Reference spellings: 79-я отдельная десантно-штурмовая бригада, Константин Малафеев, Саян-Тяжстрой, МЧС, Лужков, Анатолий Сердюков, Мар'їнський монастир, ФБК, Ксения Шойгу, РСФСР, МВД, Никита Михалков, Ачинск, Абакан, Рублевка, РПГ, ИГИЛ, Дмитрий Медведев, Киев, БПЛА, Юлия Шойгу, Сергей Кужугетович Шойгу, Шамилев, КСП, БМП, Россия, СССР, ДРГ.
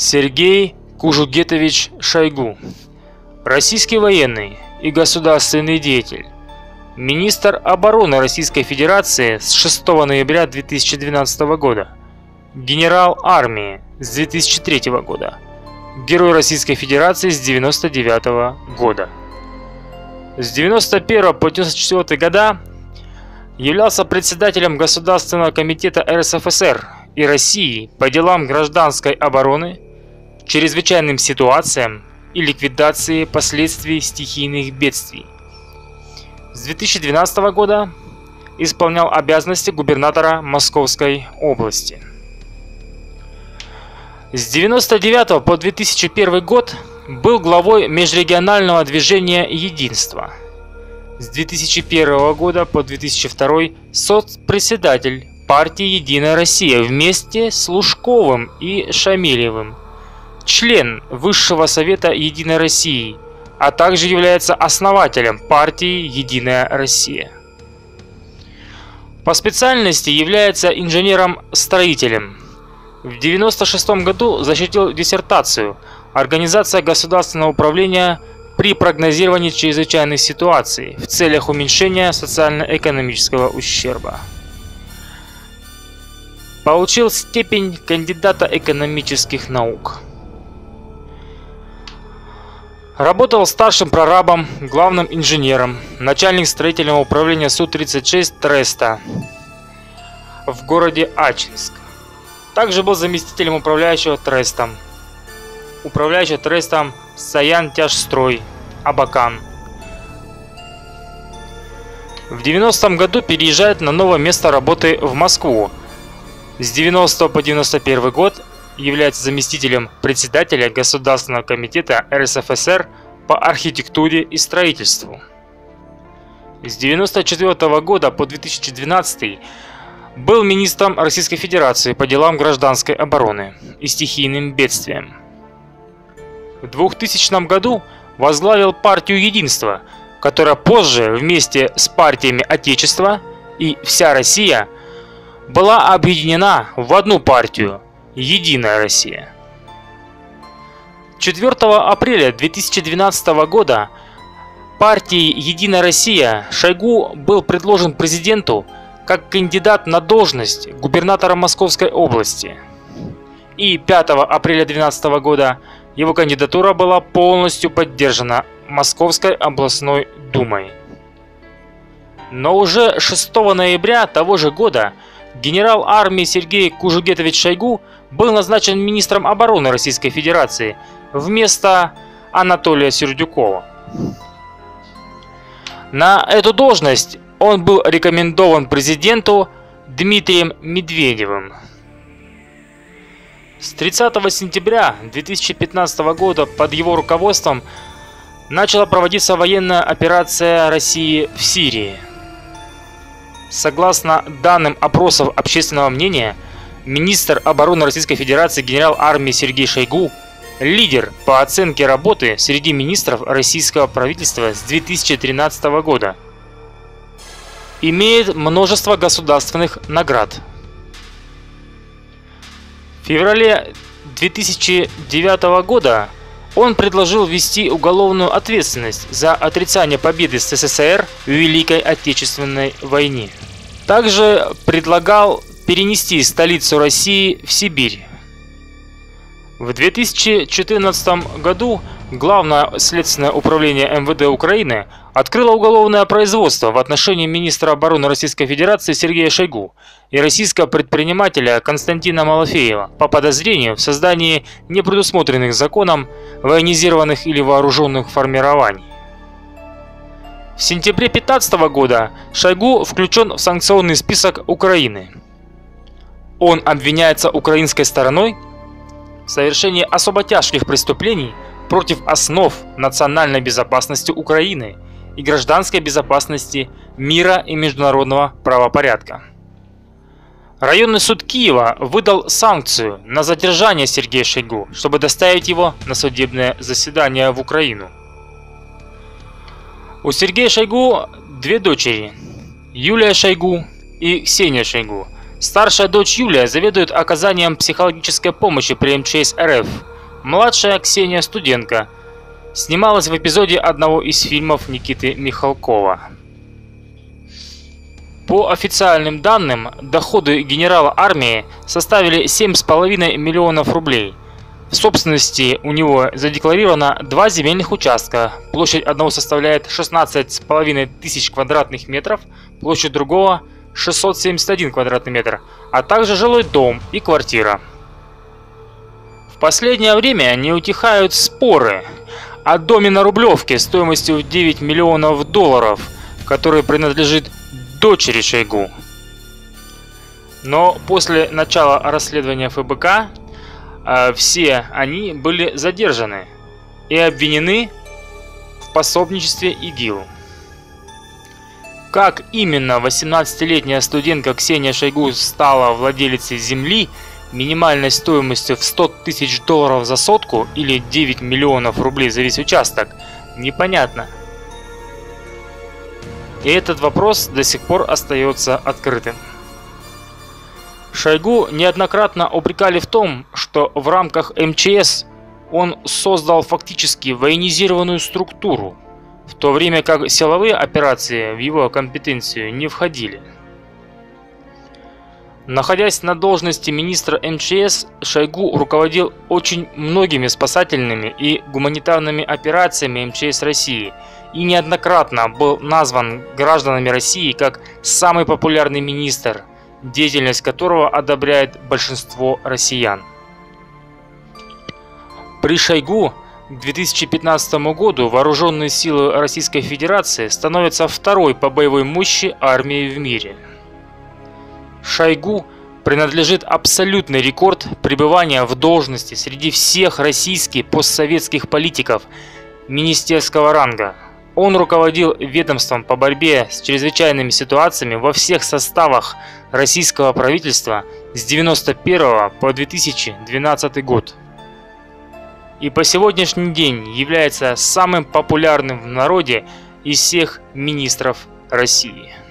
Сергей Кужугетович Шойгу, российский военный и государственный деятель, министр обороны Российской Федерации с 6 ноября 2012 года, генерал армии с 2003 года, Герой Российской Федерации с 1999 года. С 1991 по 1994 года являлся председателем Государственного комитета РСФСР и России по делам гражданской обороны, чрезвычайным ситуациям и ликвидации последствий стихийных бедствий. С 2012 года исполнял обязанности губернатора Московской области. С 1999 по 2001 год был главой межрегионального движения «Единство». С 2001 года по 2002 соцпредседатель партии «Единая Россия» вместе с Лужковым и Шамилевым. Член Высшего Совета Единой России, а также является основателем партии «Единая Россия». По специальности является инженером-строителем. В 1996 году защитил диссертацию «Организация государственного управления при прогнозировании чрезвычайных ситуаций в целях уменьшения социально-экономического ущерба». Получил степень кандидата экономических наук. Работал старшим прорабом, главным инженером, начальник строительного управления Су-36 Треста в городе Ачинск. Также был заместителем управляющего Трестом Саян-Тяжстрой, Абакан. В 90-м году переезжает на новое место работы в Москву. С 90 по 91 год является заместителем председателя Государственного комитета РСФСР по архитектуре и строительству. С 1994 года по 2012 был министром Российской Федерации по делам гражданской обороны и стихийным бедствиям. В 2000 году возглавил партию «Единство», которая позже вместе с партиями «Отечество» и «Вся Россия» была объединена в одну партию «Единая Россия». 4 апреля 2012 года партии «Единая Россия» Шойгу был предложен президенту как кандидат на должность губернатора Московской области. И 5 апреля 2012 года его кандидатура была полностью поддержана Московской областной думой. Но уже 6 ноября того же года генерал армии Сергей Кужугетович Шойгу был назначен министром обороны Российской Федерации вместо Анатолия Сердюкова. На эту должность он был рекомендован президенту Дмитрием Медведевым. С 30 сентября 2015 года под его руководством начала проводиться военная операция России в Сирии. Согласно данным опросов общественного мнения, министр обороны Российской Федерации генерал армии Сергей Шойгу – лидер по оценке работы среди министров российского правительства с 2013 года. Имеет множество государственных наград. В феврале 2009 года он предложил ввести уголовную ответственность за отрицание победы СССР в Великой Отечественной войне. Также предлагал перенести столицу России в Сибирь. В 2014 году Главное следственное управление МВД Украины открыло уголовное производство в отношении министра обороны Российской Федерации Сергея Шойгу и российского предпринимателя Константина Малафеева по подозрению в создании непредусмотренных законом военизированных или вооруженных формирований. В сентябре 2015 года Шойгу включен в санкционный список Украины. Он обвиняется украинской стороной в совершении особо тяжких преступлений против основ национальной безопасности Украины и гражданской безопасности мира и международного правопорядка. Районный суд Киева выдал санкцию на задержание Сергея Шойгу, чтобы доставить его на судебное заседание в Украину. У Сергея Шойгу две дочери – Юлия Шойгу и Ксения Шойгу, Старшая дочь Юлия заведует оказанием психологической помощи при МЧС РФ. Младшая Ксения – студентка. Снималась в эпизоде одного из фильмов Никиты Михалкова. По официальным данным, доходы генерала армии составили 7,5 миллионов рублей. В собственности у него задекларировано 2 земельных участка. Площадь одного составляет 16,5 тысяч квадратных метров, площадь другого – 671 квадратный метр, а также жилой дом и квартира. В последнее время не утихают споры о доме на Рублевке стоимостью в 9 миллионов долларов, который принадлежит дочери Шойгу. Но после начала расследования ФБК все они были задержаны и обвинены в пособничестве ИГИЛ. Как именно 18-летняя студентка Ксения Шойгу стала владелицей земли минимальной стоимостью в 100 тысяч долларов за сотку или 9 миллионов рублей за весь участок, непонятно. И этот вопрос до сих пор остается открытым. Шойгу неоднократно упрекали в том, что в рамках МЧС он создал фактически военизированную структуру, в то время как силовые операции в его компетенцию не входили. Находясь на должности министра МЧС, Шойгу руководил очень многими спасательными и гуманитарными операциями МЧС России и неоднократно был назван гражданами России как самый популярный министр, деятельность которого одобряет большинство россиян. При Шойгу к 2015 году вооруженные силы Российской Федерации становятся второй по боевой мощи армией в мире. Шойгу принадлежит абсолютный рекорд пребывания в должности среди всех российских постсоветских политиков министерского ранга. Он руководил ведомством по борьбе с чрезвычайными ситуациями во всех составах российского правительства с 1991 по 2012 год. И по сегодняшний день является самым популярным в народе из всех министров России.